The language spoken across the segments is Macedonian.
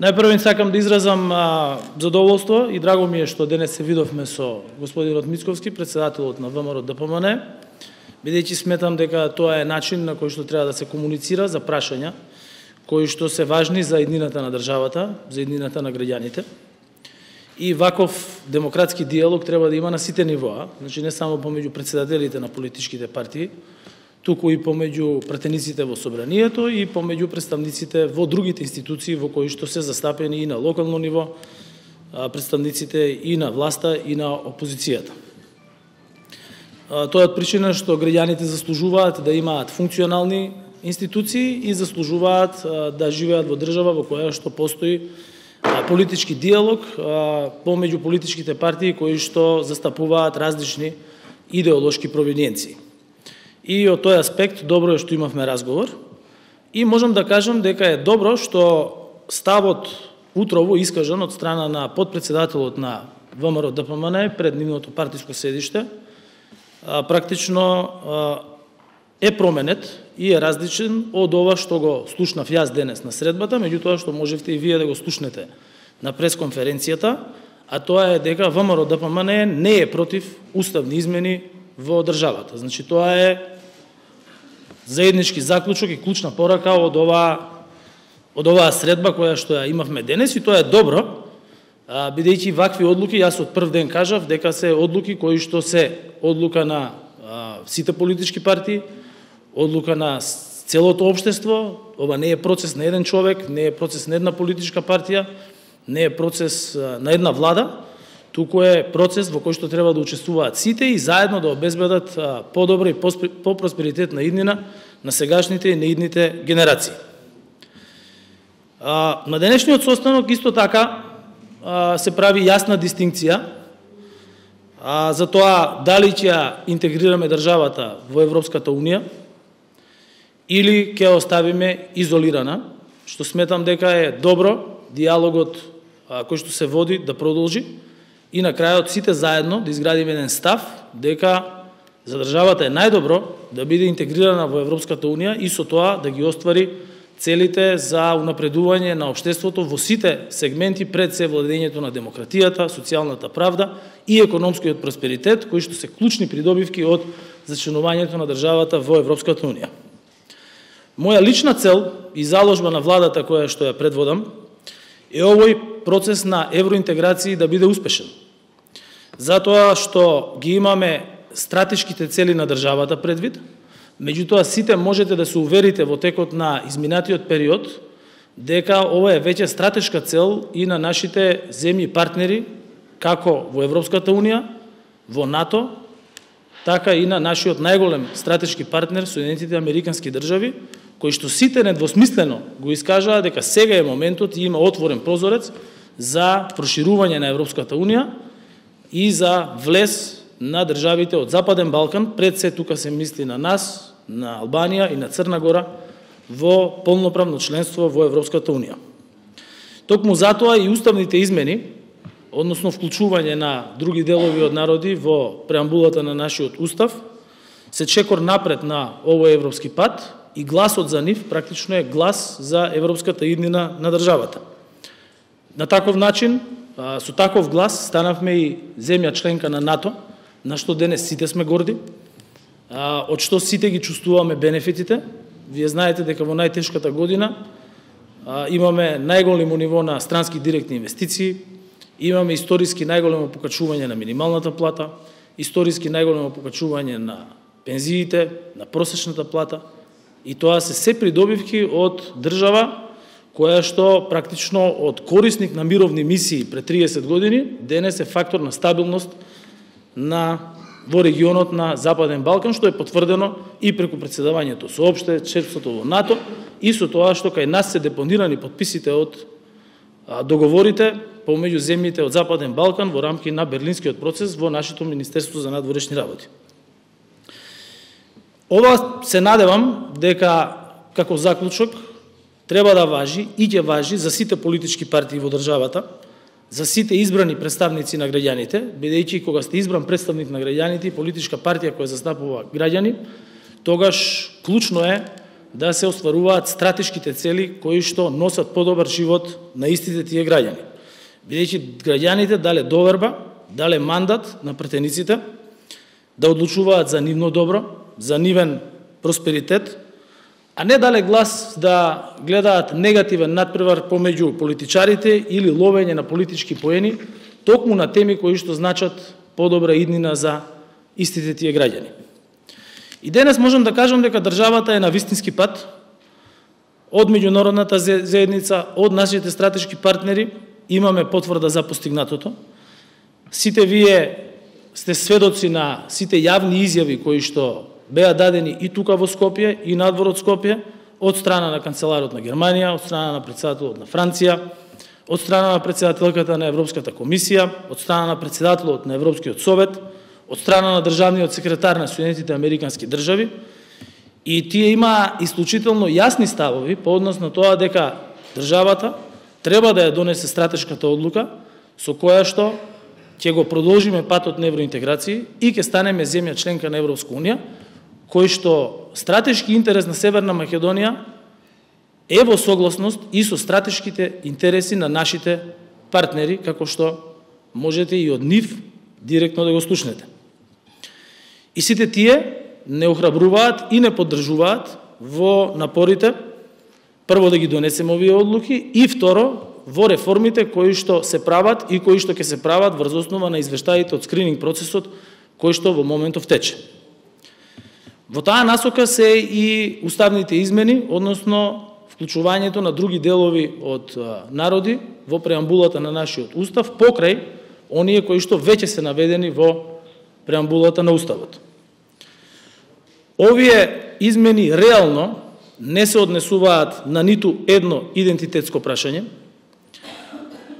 Најпрво им сакам да изразам задоволство и драго ми е што денес се видовме со господинот Мицковски, председателот на ВМРО-ДПМНЕ, бидејќи сметам дека тоа е начин на кој што треба да се комуницира за прашања кои што се важни за еднината на државата, за еднината на граѓаните. И ваков демократски диалог треба да има на сите нивоа, значи не само помеѓу председателите на политичките партии, туку и помеѓу претениците во собранието и помеѓу представниците во другите институции во кои што се застапени и на локално ниво, представниците и на власта и на опозицијата. Тоа е причина што граѓаните заслужуваат да имаат функционални институции и заслужуваат да живеат во држава во која што постои политички диалог помеѓу политичките партии кои што застапуваат различни идеолошки провиненции. И од тој аспект добро е што имавме разговор и можам да кажам дека е добро што ставот утрово искажан од страна на подпредседателот на ВМРО-ДПМНЕ пред нивното партиско седиште практично е променет и е различен од ова што го слушнав јас денес на средбата, меѓутоа што можевте и вие да го слушнете на пресконференцијата, а тоа е дека ВМРО-ДПМНЕ не е против уставни измени во државата. Значи тоа е заеднички заклучок и клучна порака од оваа средба која што ја имавме денес и тоа е добро, бидејќи вакви одлуки, јас од прв ден кажав дека се одлуки кои што се одлука на сите политички партии, одлука на целото општество, ова не е процес на еден човек, не е процес на една политичка партија, не е процес на една влада, туку е процес во кој што треба да учествуваат сите и заедно да обезбедат подобра и попросперитетна иднина на сегашните и наидните генерации. На денешниот состанок исто така се прави јасна дистинција за тоа дали ќе ја интегрираме државата во Европската Унија, или ќе оставиме изолирана, што сметам дека е добро диалогот кој што се води да продолжи и на крајот сите заедно да изградиме еден став дека за државата е најдобро да биде интегрирана во Европската Унија и со тоа да ги оствари целите за унапредување на општеството во сите сегменти, пред се владењето на демократијата, социјалната правда и економскиот просперитет, кои што се клучни придобивки од зачленувањето на државата во Европската Унија. Моја лична цел и заложба на владата која што ја предводам е овој процес на евроинтеграција да биде успешен. Затоа што ги имаме стратешките цели на државата предвид, меѓутоа сите можете да се уверите во текот на изминатиот период дека ова е веќе стратешка цел и на нашите земји партнери, како во Европската Унија, во НАТО, така и на нашиот најголем стратешки партнер Соединетите Американски држави, кои што сите недвосмислено го искажаа дека сега е моментот и има отворен прозорец за проширување на Европската Унија и за влез на државите од Западен Балкан, пред се тука се мисли на нас, на Албанија и на Црна Гора, во полноправно членство во Европската Унија. Токму затоа и уставните измени, односно вклучување на други делови од народи во преамбулата на нашиот устав, се чекор напред на овој европски пат и гласот за нив практично е глас за европската иднина на државата. На таков начин, со таков глас, станавме и земја членка на НАТО, на што денес сите сме горди, од што сите ги чувствуваме бенефитите. Вие знаете дека во најтешката година имаме најголемо ниво на странски директни инвестиции, имаме историски најголемо покачување на минималната плата, историски најголемо покачување на пензиите, на просечната плата, и тоа се се придобивки од држава која што практично од корисник на мировни мисии пред 30 години, денес е фактор на стабилност во регионот на Западен Балкан, што е потврдено и преку председавањето со ОБСЕ, членството во НАТО и со тоа што кај нас се депонирани подписите од договорите помеѓу земјите од Западен Балкан во рамки на Берлинскиот процес во нашето Министерство за надворешни работи. Ова се надевам дека како заклучок треба да важи и ќе важи за сите политички партии во државата, за сите избрани представници на граѓаните, бидејќи кога сте избран представник на граѓаните и политичка партија која застапува граѓани, тогаш клучно е да се остваруваат стратешките цели кои што носат подобар живот на истите тие граѓани. Бидејќи граѓаните дале доверба, дале мандат на претениците да одлучуваат за нивно добро, за нивен просперитет, а не дале глас да гледаат негативен натпревар помеѓу политичарите или ловење на политички поени, токму на теми кои што значат подобра иднина за истите тие граѓани. И денес можам да кажам дека државата е на вистински пат од меѓународната заедница, од нашите стратешки партнери, имаме потврда за постигнатото. Сите вие сте сведоци на сите јавни изјави кои што беа дадени и тука во Скопје и надвор од Скопје, од страна на канцеларот на Германија, од страна на председателот на Франција, од страна на председателката на Европската комисија, од страна на председателот на Европскиот совет, од страна на државниот секретар на Соединетите Американски држави. И тие имаа исклучително јасни ставови по однос на тоа дека државата треба да ја донесе стратешката одлука со која што ќе го продолжиме патот на евроинтеграција и ќе станеме земја членка на Европска унија, кој што стратешки интерес на Северна Македонија е во согласност и со стратешките интереси на нашите партнери, како што можете и од нив директно да го слушнете. И сите тие не охрабруваат и не поддржуваат во напорите, прво да ги донесеме овие одлуки и второ, во реформите кои што се прават и кои што ќе се прават врз основа на извештаите од скрининг процесот кој што во моментов тече. Во таа насока се и уставните измени, односно вклучувањето на други делови од народи во преамбулата на нашиот устав, покрај оние кои што веќе се наведени во преамбулата на уставот. Овие измени реално не се однесуваат на ниту едно идентитетско прашање,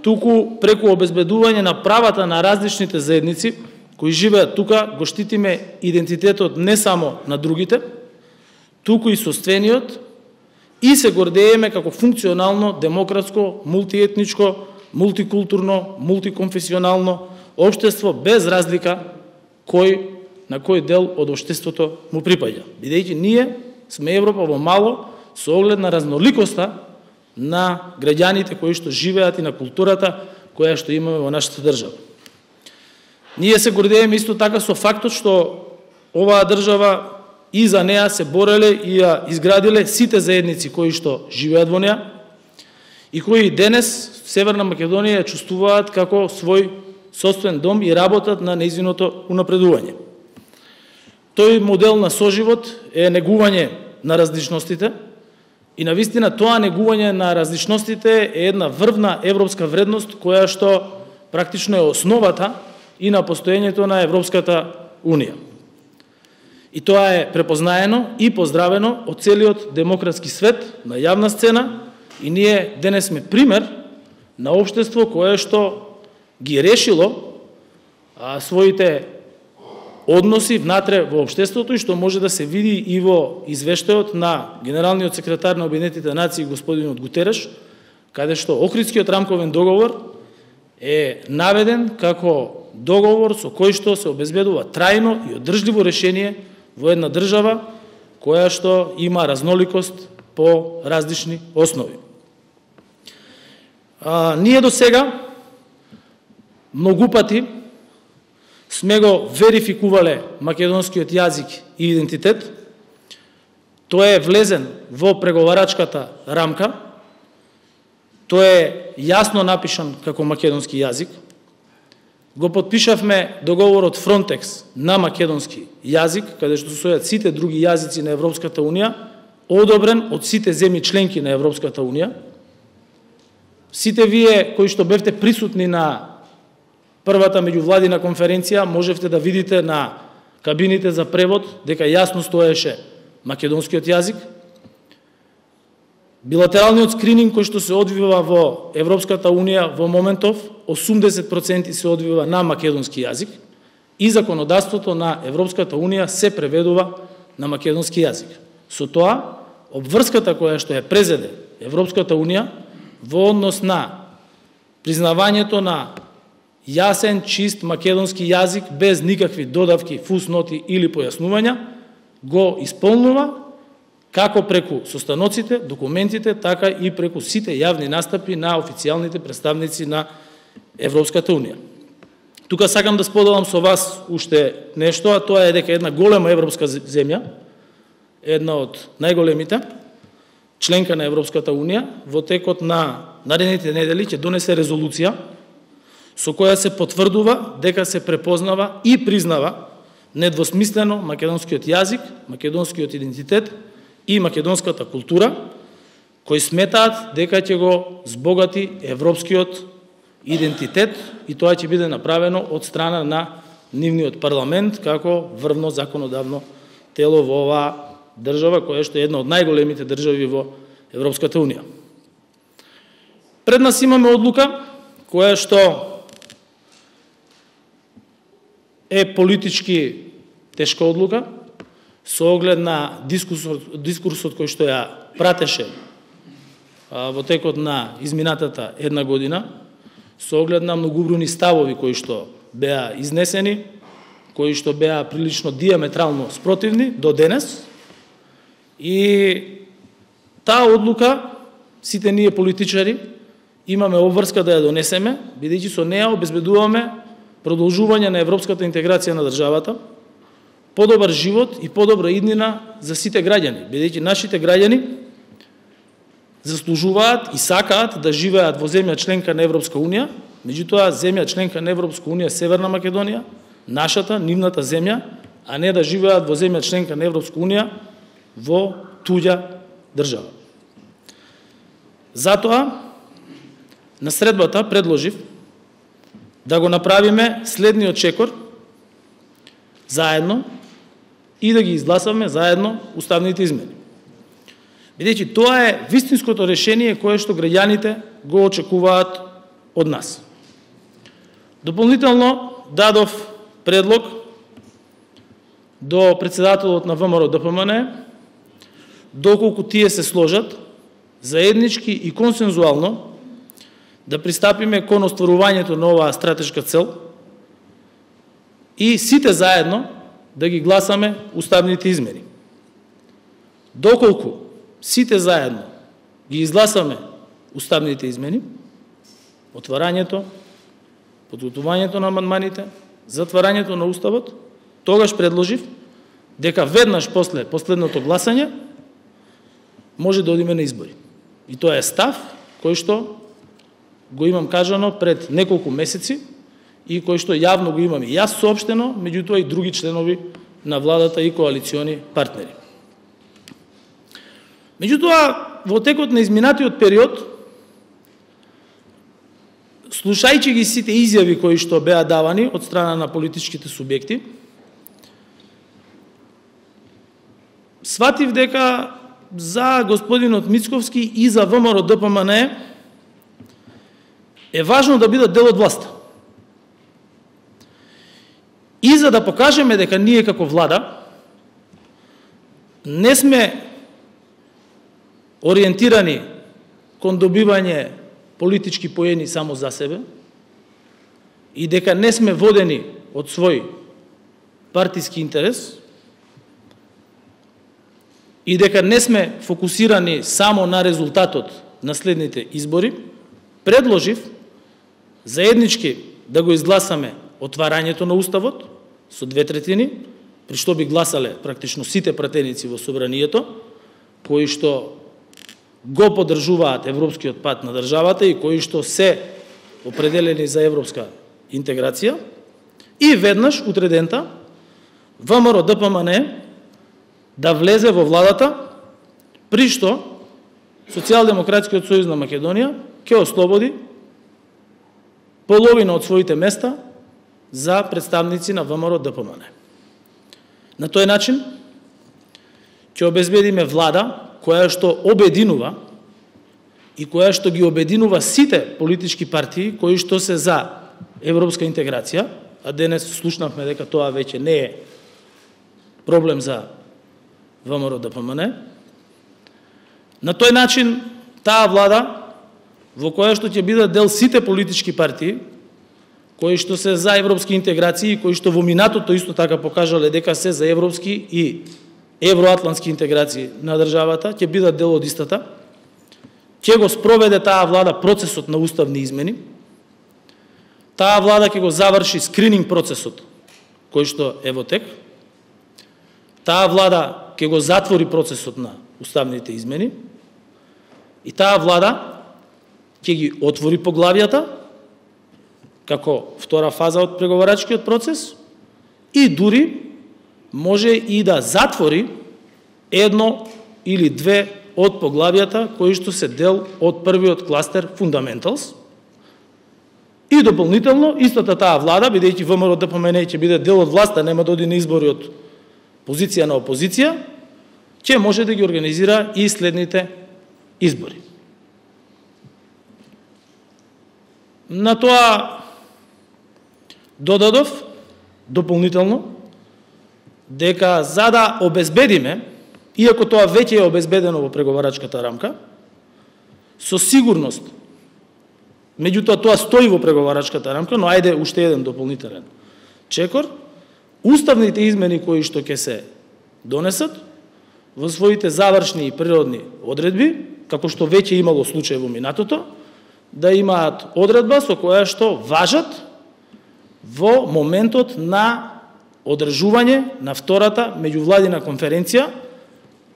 туку преку обезбедување на правата на различните заедници кои живеат тука, го штитиме идентитетот не само на другите, туку и собствениот, и се гордееме како функционално, демократско, мултиетничко, мултикултурно, мултиконфесионално општество без разлика кој на кој дел од општеството му припаѓа. Бидејќи ние сме Европа во мало со оглед на разноликоста на граѓаните кои што живеат и на културата која што имаме во нашата држава. Ние се гордееме исто така со фактот што оваа држава и за неа се бореле и ја изградиле сите заедници кои што живеат во неа и кои денес Северна Македонија ја чувствуваат како свој собствен дом и работат на нејзиното унапредување. Тој модел на соживот е негување на различностите и на вистина тоа негување на различностите е една врвна европска вредност која што практично е основата и на постоењето на Европската Унија. И тоа е препознаено и поздравено од целиот демократски свет на јавна сцена и ние денес сме пример на општество кое што ги решило своите односи внатре во општеството и што може да се види и во извештајот на Генералниот секретар на Обединетите нации господинот Гутереш, каде што Охридскиот рамковен договор е наведен како договор со кој што се обезбедува трајно и одржливо решение во една држава која што има разноликост по различни основи. Ние до сега многу пати сме го верификувале македонскиот јазик и идентитет. Тој е влезен во преговарачката рамка. Тој е јасно напишан како македонски јазик. Го подпишавме договорот Frontex на македонски јазик, каде што состојат сите други јазици на Европската Унија, одобрен од сите земји членки на Европската Унија. Сите вие кои што бевте присутни на првата меѓувладина конференција, можевте да видите на кабините за превод дека јасно стоеше македонскиот јазик. Билатералниот скрининг кој што се одвива во Европската Унија во моментов, 80% се одвива на македонски јазик и законодавството на Европската Унија се преведува на македонски јазик. Со тоа, обврската која што ја презеде Европската Унија во однос на признавањето на јасен, чист македонски јазик без никакви додавки, фусноти или појаснувања, го исполнува како преку состаноците, документите, така и преку сите јавни настапи на официјалните представници на Европската Унија. Тука сакам да споделам со вас уште нешто, а тоа е дека една голема европска земја, една од најголемите, членка на Европската Унија, во текот на наредните недели ќе донесе резолуција со која се потврдува дека се препознава и признава недвосмислено македонскиот јазик, македонскиот идентитет и македонската култура, кои сметаат дека ќе го збогати европскиот идентитет и тоа ќе биде направено од страна на нивниот парламент како врвно законодавно тело во оваа држава, која што е една од најголемите држави во Европската Унија. Пред нас имаме одлука која што е политички тешка одлука, со оглед на дискурсот кој што ја пратеше во текот на изминатата една година, со оглед на многубруни ставови кои што беа изнесени, кои што беа прилично диаметрално спротивни до денес, и таа одлука, сите ние политичари, имаме обврска да ја донесеме, бидејќи со неја обезбедуваме продолжување на европската интеграција на државата, подобар живот и подобра иднина за сите граѓани, бидејќи нашите граѓани заслужуваат и сакаат да живеат во земја членка на Европска Унија, меѓутоа земја членка на Европска Унија Северна Македонија, нашата, нивната земја, а не да живеат во земја членка на Европска Унија во туѓа држава. Затоа, на средбата предложив да го направиме следниот чекор заедно и да ги изгласаме заедно уставните измени. Бидејќи тоа е вистинското решение кое што граѓаните го очекуваат од нас. Дополнително дадов предлог до председателот на ВМРО-ДПМНЕ, доколку тие се сложат, заеднички и консензуално да пристапиме кон остварувањето на оваа стратешка цел и сите заедно да ги гласаме уставните измени. Доколку сите заедно ги изгласаме уставните измени, отварањето, подготувањето на амандманите, затварањето на уставот, тогаш предложив дека веднаш после последното гласање може да одиме на избори. И тоа е став кој што го имам кажано пред неколку месеци и кој што јавно го имам и јас соопштено, меѓутоа и други членови на владата и коалициони партнери. Меѓутоа, во текот на изминатиот период, слушајќи ги сите изјави кои што беа давани од страна на политичките субјекти, сватив дека за господинот Мицковски и за ВМРО-ДПМНЕ е важно да бидат дел од власта. И за да покажеме дека ние како влада не сме ориентирани кон добивање политички поени само за себе и дека не сме водени од свој партиски интерес и дека не сме фокусирани само на резултатот на следните избори, предложив заеднички да го изгласаме отварањето на Уставот со 2/3, при што би гласале практично сите пратеници во Собранието, кои што го поддржуваат европскиот пат на државата и кои што се определени за европска интеграција, и веднаш утредента ВМРО-ДПМНЕ да влезе во владата, при што Социјалдемократскиот сојуз на Македонија ќе ослободи половина од своите места за представници на ВМРО-ДПМНЕ. На тој начин ќе обезбедиме влада која што обединува и која што ги обединува сите политички партии кои што се за европска интеграција, а денес слушнавме дека тоа веќе не е проблем за ВМРО-ДПМНЕ. На тој начин таа влада во која што ќе бидат дел сите политички партии кои што се за европски интеграции и кои што во минатото исто така покажале дека се за европски и евроатлантски интеграции на државата, ќе бидат дел од истата, ќе го спроведе таа влада процесот на уставни измени, таа влада ќе го заврши скрининг процесот, кој што е во тек, таа влада ќе го затвори процесот на уставните измени и таа влада ќе ги отвори поглавијата, како втора фаза од преговорачкиот процес, и дури може и да затвори едно или две од поглавијата кои што се дел од првиот кластер Fundamentals. И дополнително, истата таа влада, бидејќи ВМРО-ДПМНЕ ќе биде дел од власта, нема да оди на избори од позиција на опозиција, ќе може да ги организира и следните избори. На тоа додадов дополнително дека за да обезбедиме, иако тоа веќе е обезбедено во преговарачката рамка, со сигурност, меѓутоа тоа стои во преговарачката рамка, но ајде уште еден дополнителен чекор, уставните измени кои што ќе се донесат во своите завршни и природни одредби, како што веќе имало случај во минатото, да имаат одредба со која што важат во моментот на одржување на втората меѓувладина конференција,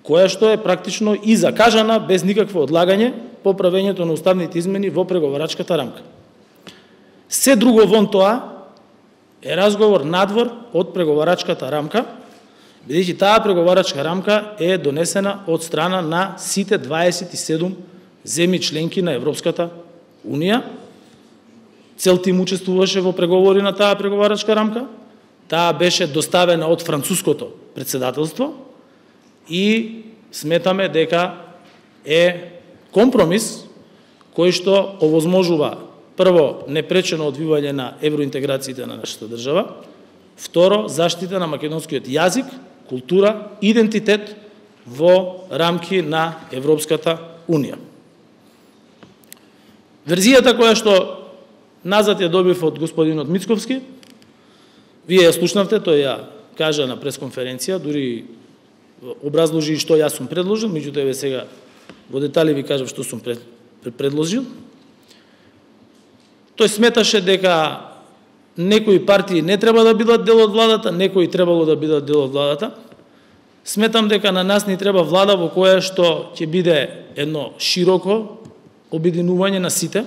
која што е практично и закажана без никакво одлагање по правењето на уставните измени во преговарачката рамка. Се друго вон тоа е разговор надвор од преговарачката рамка, бидејќи таа преговарачка рамка е донесена од страна на сите 27 земји членки на Европската Унија. Целта им учествуваше во преговори на таа преговарачка рамка. Таа беше доставена од Француското председателство и сметаме дека е компромис кој што овозможува прво непречено одвивање на евроинтеграциите на нашата држава, второ заштита на македонскиот јазик, култура, идентитет во рамки на Европската Унија. Верзијата која што назад ја добив од господинот Мицковски, вие ја слушнавте, тој ја кажа на пресконференција, дури образложи што јас сум предложил, меѓутоа еве сега во детали ви кажам што сум предложил. Тој сметаше дека некои партии не треба да бидат дел од владата, некои требало да бидат дел од владата. Сметам дека на нас ни треба влада во која што ќе биде едно широко обединување на сите,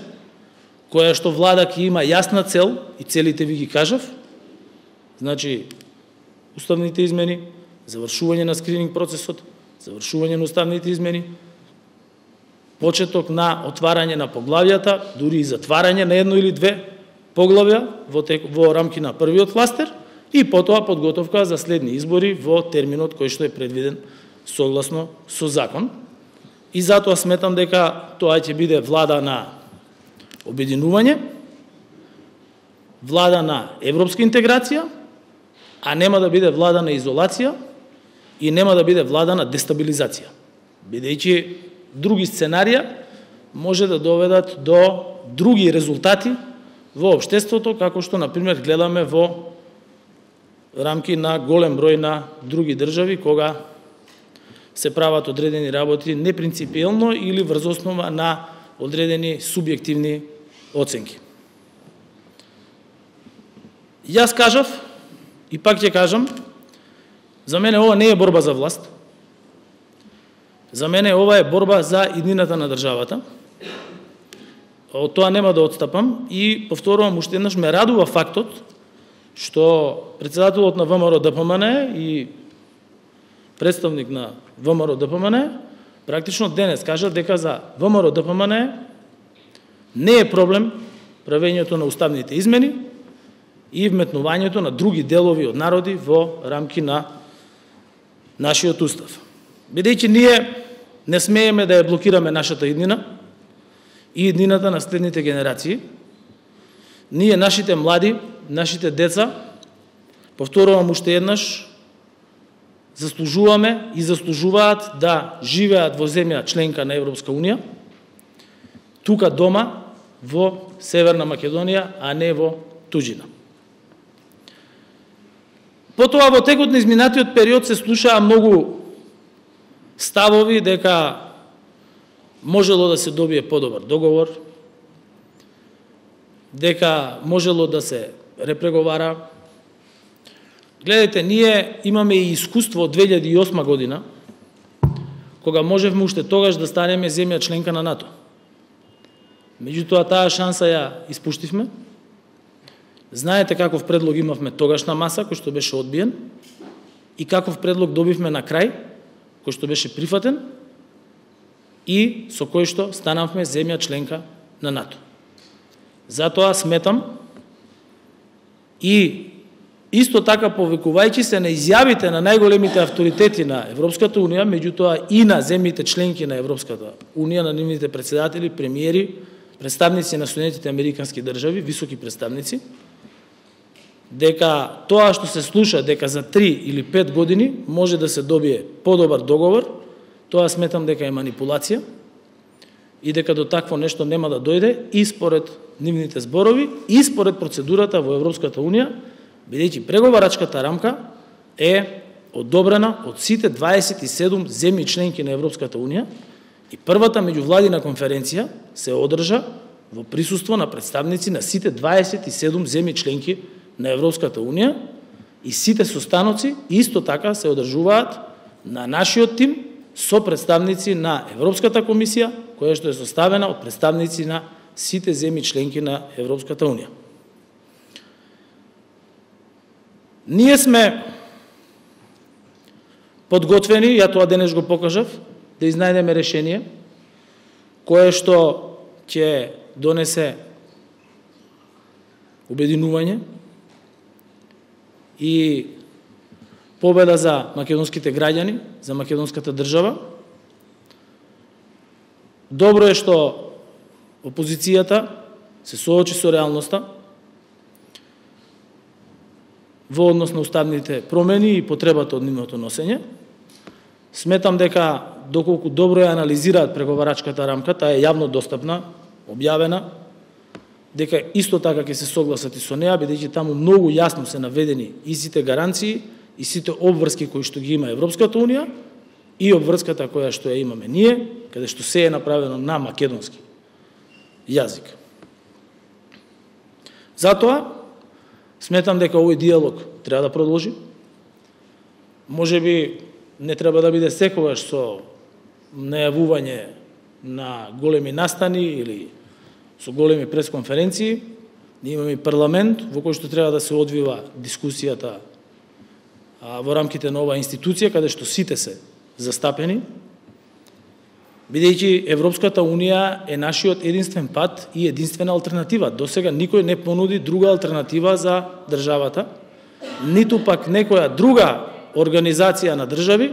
која што влада ќе има јасна цел, и целите ви ги кажав, значи уставните измени, завршување на скрининг процесот, завршување на уставните измени, почеток на отварање на поглавијата, дури и затварање на едно или две поглавја во рамки на првиот кластер, и потоа подготовка за следни избори во терминот кој што е предвиден согласно со закон. И затоа сметам дека тоа ќе биде влада на обединување, влада на европска интеграција, а нема да биде влада на изолација и нема да биде влада на дестабилизација, бидејќи други сценарија може да доведат до други резултати во општеството, како што, например, гледаме во рамки на голем број на други држави, кога се прават одредени работи непринципиелно или врз основа на одредени субјективни оценки. Јас кажав, и пак ќе кажам, за мене ова не е борба за власт, за мене ова е борба за иднината на државата. Од тоа нема да отстапам и повторувам уште еднаш, ме радува фактот што председателот на ВМРО-ДПМНЕ и представник на ВМРО-ДПМНЕ практично денес кажа дека за ВМРО-ДПМНЕ не е проблем правењето на уставните измени и вметнувањето на други делови од народи во рамки на нашиот устав. Бидејќи ние не смееме да ја блокираме нашата иднина и иднината на следните генерации, ние, нашите млади, нашите деца, повторувам уште еднаш, заслужуваме и заслужуваат да живеат во земја членка на Европска Унија, тука дома во Северна Македонија, а не во туѓина. Потоа во текот на изминатиот период се слушаа многу ставови дека можело да се добие подобар договор, дека можело да се репреговара. Гледайте, ние имаме и искуство од 2008 година, кога можевме уште тогаш да станеме земја членка на НАТО. Меѓутоа, таа шанса ја испуштивме. Знаете каков предлог имавме тогаш на маса, кој што беше одбиен, и каков предлог добивме на крај, кој што беше прифатен, и со кој што станавме земја членка на НАТО. Затоа сметам и исто така, повикувајќи се на изјавите на најголемите авторитети на Европската Унија, меѓутоа и на земјите членки на Европската Унија, на нивните председатели, премиери, представници на Соединетите Американски држави, високи представници, дека тоа што се слуша, дека за 3 или 5 години може да се добие подобар договор, тоа сметам дека е манипулација и дека до такво нешто нема да дојде и според нивните зборови, и според процедурата во Европската Унија, бидејќи преговарачката рамка е одобрена од сите 27 земји членки на Европската Унија и првата меѓувладина конференција се одржа во присуство на представници на сите 27 земји членки на Европската Унија и сите состаноци исто така се одржуваат на нашиот тим со представници на Европската комисија, која што е составена од представници на сите земји членки на Европската Унија. Ние сме подготвени, ја тоа денес го покажав, да изнајдеме решение кое што ќе донесе обединување и победа за македонските граѓани, за македонската држава. Добро е што опозицијата се соочи со реалноста во однос на уставните промени и потребата од нивното носење. Сметам дека доколку добро ја анализираат преговарачката рамка, таа е јавно достапна, објавена, дека исто така ќе се согласат и со неа, бидејќи таму многу јасно се наведени и сите гаранции, и сите обврски кои што ги има Европската Унија, и обврската која што ја имаме ние, каде што се е направено на македонски јазик. Затоа, сметам дека овој диалог треба да продолжи. Може би не треба да биде секогаш со најавување на големи настани или со големи пресконференции. Ние имаме парламент во кој што треба да се одвива дискусијата во рамките на оваа институција, каде што сите се застапени. Бидејќи Европската Унија е нашиот единствен пат и единствена алтернатива. Досега никој не понуди друга алтернатива за државата, ниту пак некоја друга организација на држави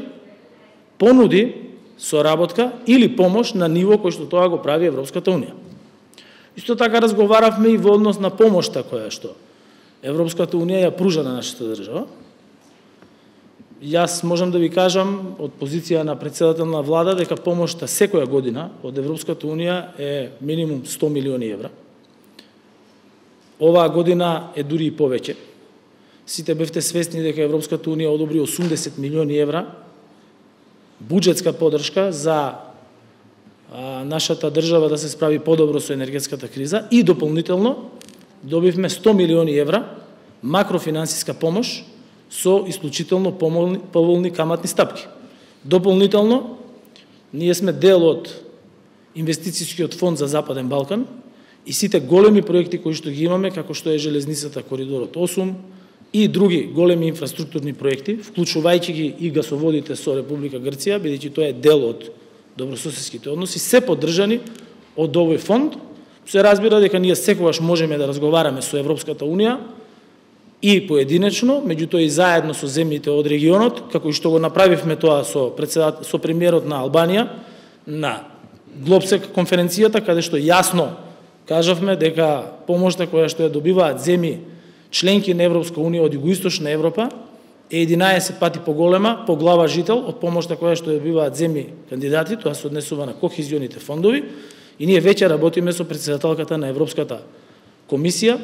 понуди соработка или помош на ниво кој што тоа го прави Европската Унија. Исто така разговаравме и во однос на помошта која што Европската Унија ја пружа на нашата држава. Јас можам да ви кажам од позиција на председател на влада дека помошта секоја година од Европската Унија е минимум 100 милиони евра. Оваа година е дури и повеќе. Сите бевте свесни дека Европската Унија одобри 80 милиони евра буџетска поддршка за нашата држава да се справи подобро со енергетската криза и дополнително добивме 100 милиони евра макрофинансиска помош со исклучително поволни каматни стапки. Дополнително, ние сме дел од Инвестицискиот фонд за Западен Балкан и сите големи проекти кои што ги имаме, како што е Железницата Коридор 8 и други големи инфраструктурни проекти, вклучувајќи ги и гасоводите со Република Грција, бидејќи тоа е дел од добрососедските односи, се поддржани од овој фонд. Се разбира дека ние секогаш можеме да разговараме со Европската Унија, и поединечно, меѓутоа и заедно со земјите од регионот, како и што го направивме тоа со премиерот на Албанија, на Глобсек конференцијата, каде што јасно кажавме дека помошта која што ја добиваат земји членки на Европска Унија од југоисточна Европа е 11 пати поголема по глава жител од помошта која што ја добиваат земји кандидати, тоа се однесува на кохезионите фондови, и ние веќе работиме со председателката на Европската комисија,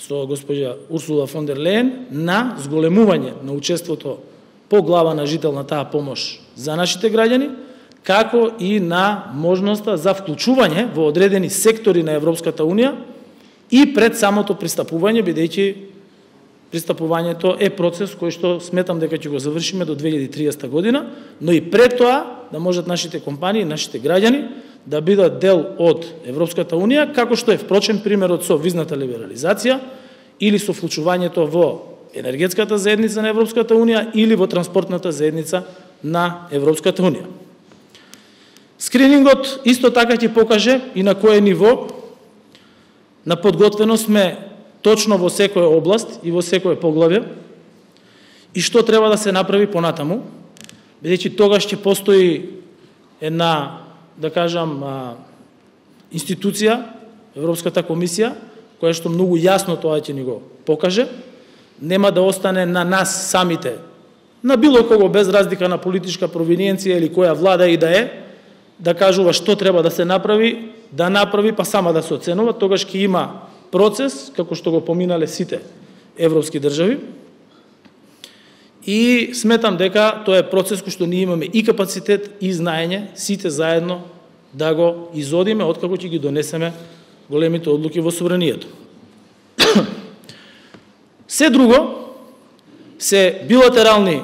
со госпожа Урсула Фон дер Леен, на зголемување на учеството по глава на жител на таа помош за нашите граѓани, како и на можноста за вклучување во одредени сектори на Европската Унија и пред самото пристапување, бидејќи пристапувањето е процес кој што сметам дека ќе го завршиме до 2030 година, но и пред тоа да можат нашите компании, нашите граѓани да бидат дел од Европската Унија, како што е впрочем примерот со визната либерализација или со вклучувањето во Енергетската заедница на Европската Унија или во Транспортната заедница на Европската Унија. Скринингот исто така ќе покаже и на кое ниво на подготвеност сме точно во секоја област и во секое поглавје и што треба да се направи понатаму, бидејќи тогаш ќе постои една, да кажам, институција, Европската комисија, која што многу јасно тоа ќе ни го покаже, нема да остане на нас самите, на било кого без разлика на политичка провиненција или која влада и да е, да кажува што треба да се направи, да направи, па сама да се оценува, тогаш ќе има процес, како што го поминале сите европски држави. И сметам дека тоа е процес кој што ние имаме и капацитет, и знаење, сите заедно да го изодиме, откако ќе ги донесеме големите одлуки во собранието. Се друго се билатерални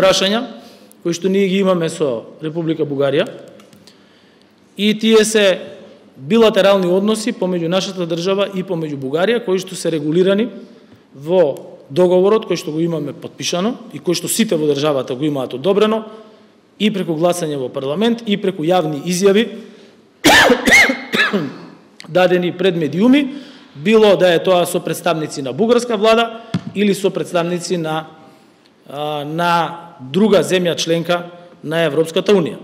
прашања, кои што ние ги имаме со Република Бугарија, и тие се билатерални односи помеѓу нашата држава и помеѓу Бугарија, кои што се регулирани во договорот, кој што го имаме подпишано и кој што сите во државата го имаат одобрено, и преку гласање во парламент, и преку јавни изјави, дадени пред медиуми, било да е тоа со представници на бугарска влада или со представници на друга земја членка на Европската Унија.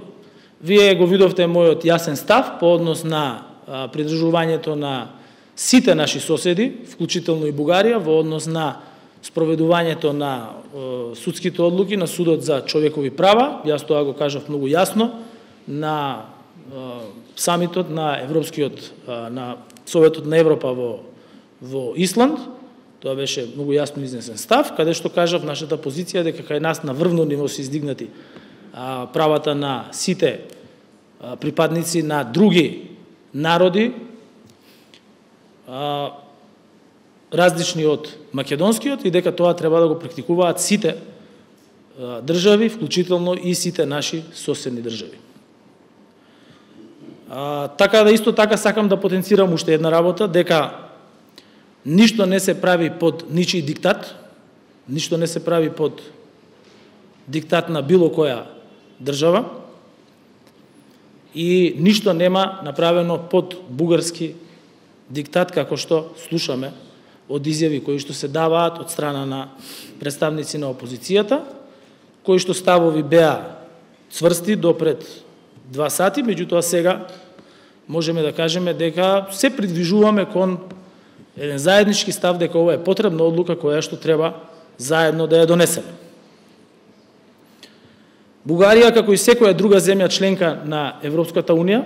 Вие го видовте мојот јасен став по однос на придржувањето на сите наши соседи, вклучително и Бугарија, во однос на спроведувањето на судските одлуки на Судот за човекови права, јас тоа го кажав многу јасно, на самитот на на Советот на Европа во Исланд. Тоа беше многу јасно изнесен став, каде што кажав нашата позиција дека кај нас на врвно ниво се издигнати правата на сите припадници на други народи, различни од македонскиот, и дека тоа треба да го практикуваат сите држави, вклучително и сите наши соседни држави. Така да исто така сакам да потенцирам уште една работа, дека ништо не се прави под ничи диктат, ништо не се прави под диктат на било која држава и ништо нема направено под бугарски диктат, како што слушаме од изјави кои што се даваат од страна на представници на опозицијата, кои што ставови беа цврсти до пред 2 сати, меѓутоа сега можеме да кажеме дека се придвижуваме кон еден заеднички став дека ова е потребна одлука која што треба заедно да ја донесеме. Бугарија, како и секоја друга земја членка на Европската Унија,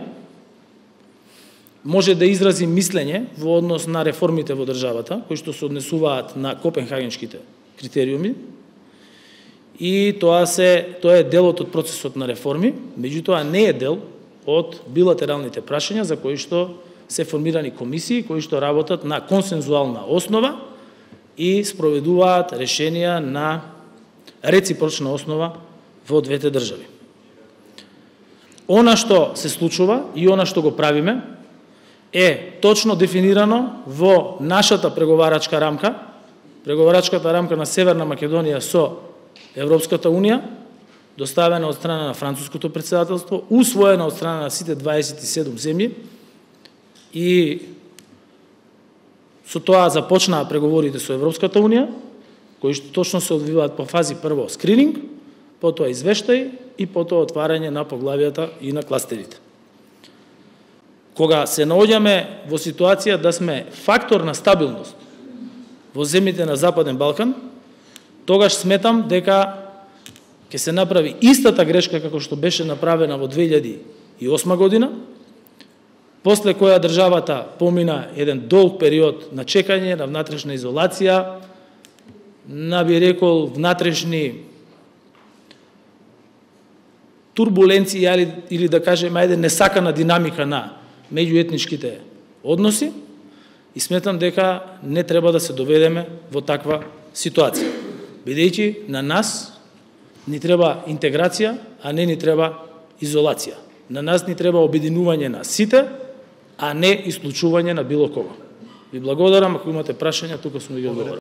може да изрази мислење во однос на реформите во државата, кои што се однесуваат на Копенхагенските критериуми, и тоа е делот од процесот на реформи, меѓутоа не е дел од билатералните прашања за кои што се формирани комисии, кои што работат на консензуална основа и спроведуваат решенија на реципрочна основа во двете држави. Она што се случува и она што го правиме е точно дефинирано во нашата преговарачка рамка, преговарачката рамка на Северна Македонија со Европската Унија, доставена од страна на Француското председателство, усвоена од страна на сите 27 земји, и со тоа започнаа преговорите со Европската Унија, кои што точно се одвиваат по фази прво скрининг, потоа извештај и потоа отварање на поглавијата и на кластерите. Кога се наоѓаме во ситуација да сме фактор на стабилност во земјите на Западен Балкан, тогаш сметам дека ќе се направи истата грешка како што беше направена во 2008 година, после која државата помина еден долг период на чекање, на внатрешна изолација, на, би рекол, внатрешни турбуленција или да кажеме ајде несакана динамика на меѓуетничките односи и сметам дека не треба да се доведеме во таква ситуација. Бидејќи на нас ни треба интеграција, а не ни треба изолација. На нас ни треба обединување на сите, а не исклучување на било кого. Ви благодарам, ако имате прашања, тука сме ги одговорам.